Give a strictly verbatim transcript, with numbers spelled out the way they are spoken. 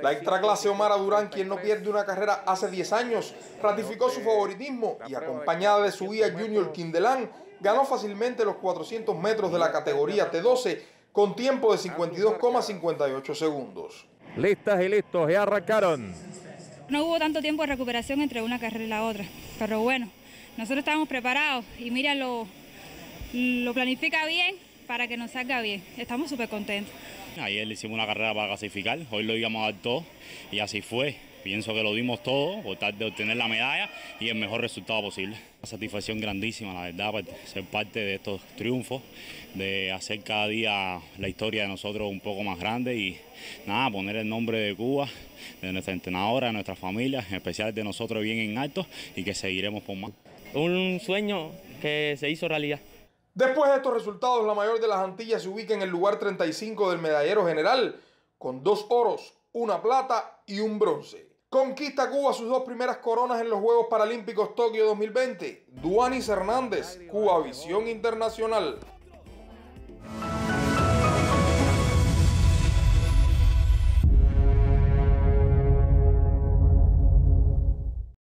La extraclase Omara Durand, quien no pierde una carrera hace diez años, ratificó su favoritismo y, acompañada de su guía Junior Kindelán, ganó fácilmente los cuatrocientos metros de la categoría T doce con tiempo de cincuenta y dos coma cincuenta y ocho segundos. Listas y listos, ya arrancaron. No hubo tanto tiempo de recuperación entre una carrera y la otra, pero bueno, nosotros estábamos preparados y mira, lo, lo planifica bien para que nos salga bien. Estamos súper contentos. Ayer le hicimos una carrera para clasificar, hoy lo íbamos a dar todo y así fue. Pienso que lo dimos todo, por tratar de obtener la medalla y el mejor resultado posible. Una satisfacción grandísima, la verdad, ser parte de estos triunfos, de hacer cada día la historia de nosotros un poco más grande y nada, poner el nombre de Cuba, de nuestra entrenadora, de nuestra familia, en especial de nosotros, bien en alto y que seguiremos por más. Un sueño que se hizo realidad. Después de estos resultados, la mayor de las Antillas se ubica en el lugar treinta y cinco del medallero general, con dos oros, una plata y un bronce. Conquista Cuba sus dos primeras coronas en los Juegos Paralímpicos Tokio dos mil veinte. Duanis Hernández, Cubavisión Internacional.